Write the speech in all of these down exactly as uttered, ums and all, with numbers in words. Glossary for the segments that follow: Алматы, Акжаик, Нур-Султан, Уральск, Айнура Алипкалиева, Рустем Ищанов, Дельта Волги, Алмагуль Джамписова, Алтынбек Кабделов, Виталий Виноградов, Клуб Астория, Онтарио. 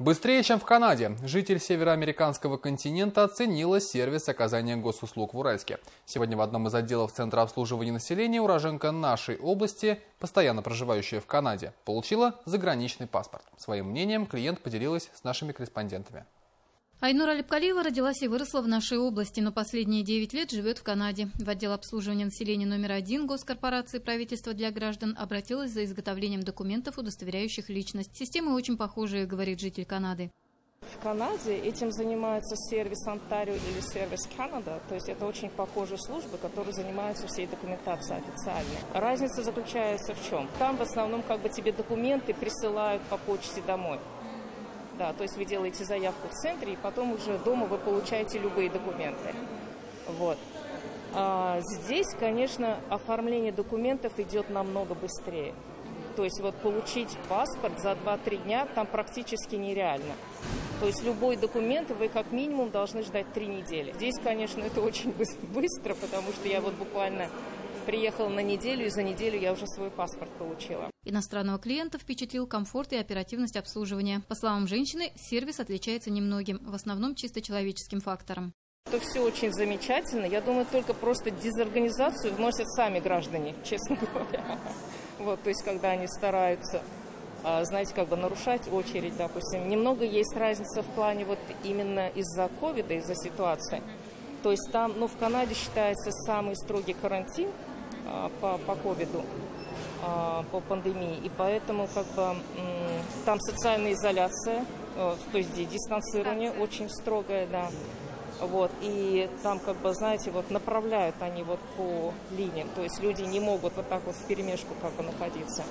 Быстрее, чем в Канаде, житель североамериканского континента оценила сервис оказания госуслуг в Уральске. Сегодня в одном из отделов Центра обслуживания населения уроженка нашей области, постоянно проживающая в Канаде, получила заграничный паспорт. Своим мнением клиент поделилась с нашими корреспондентами. Айнура Алипкалиева родилась и выросла в нашей области, но последние девять лет живет в Канаде. В отдел обслуживания населения номер один госкорпорации правительства для граждан обратилась за изготовлением документов, удостоверяющих личность. Системы очень похожие, говорит житель Канады. В Канаде этим занимается сервис Онтарио или сервис Канада, то есть это очень похожие службы, которые занимаются всей документацией официально. Разница заключается в чем? Там в основном как бы тебе документы присылают по почте домой. Да, то есть вы делаете заявку в центре, и потом уже дома вы получаете любые документы. Вот. А здесь, конечно, оформление документов идет намного быстрее. То есть вот получить паспорт за два-три дня там практически нереально. То есть любой документ вы как минимум должны ждать три недели. Здесь, конечно, это очень быстро, потому что я вот буквально приехала на неделю, и за неделю я уже свой паспорт получила. Иностранного клиента впечатлил комфорт и оперативность обслуживания. По словам женщины, сервис отличается немногим, в основном чисто человеческим фактором. Это все очень замечательно. Я думаю, только просто дезорганизацию вносят сами граждане, честно говоря. Вот, то есть, когда они стараются, знаете, как бы нарушать очередь, допустим. Немного есть разница в плане вот именно из-за ковида, из-за ситуации. То есть там, ну, в Канаде считается самый строгий карантин по ковиду. По пандемии, и поэтому как бы там социальная изоляция, то есть дистанцирование очень строгое, да, вот, и там как бы, знаете, вот направляют они вот по линиям, то есть люди не могут вот так вот вперемешку как бы находиться,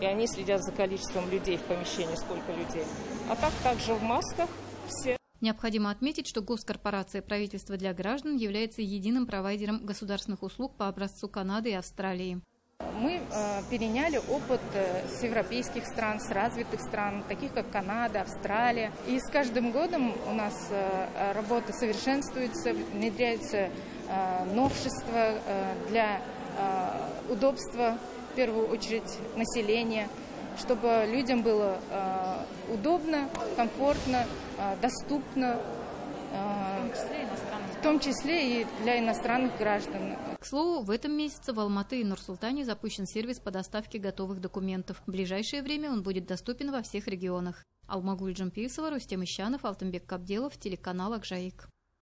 и они следят за количеством людей в помещении, сколько людей, а так также в масках все. Необходимо отметить, что госкорпорация правительства для граждан является единым провайдером государственных услуг по образцу Канады и Австралии. Мы э, переняли опыт э, с европейских стран, с развитых стран, таких как Канада, Австралия. И с каждым годом у нас э, работа совершенствуется, внедряются э, новшества э, для э, удобства, в первую очередь, населения, чтобы людям было э, удобно, комфортно, э, доступно. Э, В том числе и для иностранных граждан. К слову, в этом месяце в Алматы и Нур-Султане запущен сервис по доставке готовых документов. В ближайшее время он будет доступен во всех регионах. Алмагуль Джамписова, Рустем Ищанов, Алтынбек Кабделов, телеканал Акжаик.